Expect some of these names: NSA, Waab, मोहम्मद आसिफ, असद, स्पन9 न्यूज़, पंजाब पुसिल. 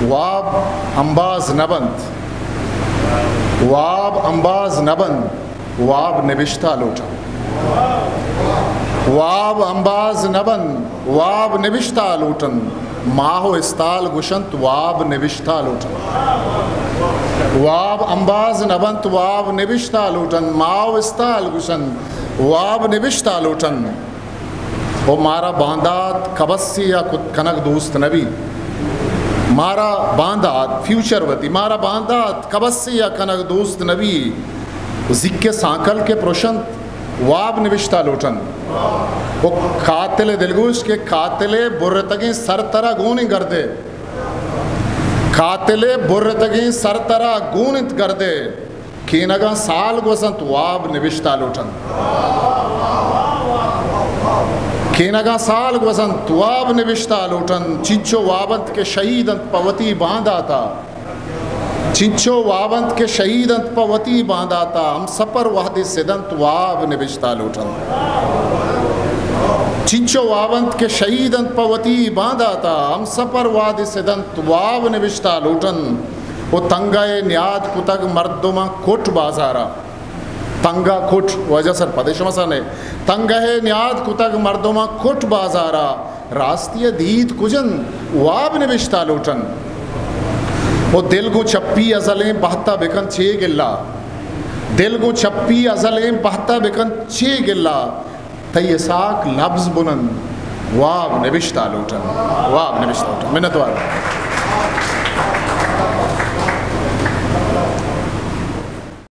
वाब अंबाज नबंद, वाब अंबाज नबंद वाब निविश्ता लोटा, वाब अंबाज नबंद वाब निविश्ता लोटन माहो इस्ताल गुशंत वाब निविश्ता लोटन, वाब अंबाज नबंद वाब निविश्ता लोटन माओ इस्ताल गुशंत वाब निविश्ता लोटन। वो मारा बांदात कबस्सी या कुत कनक दोस्त नबी, मारा बांदात फ्यूचर वती मारा बांदात कबस्सी या कनक दोस्त नबी जिक्के सांकल के प्रोशंत वाब निविश्ता लोटन। वो कातिले दिलगुश के कातिले बुर्र तगी सर तरा गूनित कर दे, कातिले बुर्र तगी सर तरा गूनित कर दे केनगा साल गोसंत वाब निविश्ता लोटन, केनगा साल वसंत वाब निविश्ता लोटन। चिंचो वाबंत के शहीद अंत पवती बांधाता, चिंचो वाबंत के शहीद अंत पवती बांधाता हम सपर वादे सिदंत वाब निविश्ता लोटन, चिंचो वाबंत के शहीद अंत पवती बांधाता हम सपर वादे सिदंत वाब निविश्ता लोटन। वो तंगाए न्याद कुतग मर्दुमा कोट बाजारा, तंगा खुट वजह सर पदेश मसाने तंगा है न्याद कुतग मर्दोमा खुट बाजारा रास्तिया दीद कुजन वाब निविश्ता लोटन। वो दिल को छप्पी अजलें बहता बिकन छे गिल्ला, दिल को छप्पी अजलें बहता बिकन छे गिल्ला तय साक लफ्ज बुनन वाब निविश्ता लोटन, वाब निविश्ता लोटन। मिन्नतवार।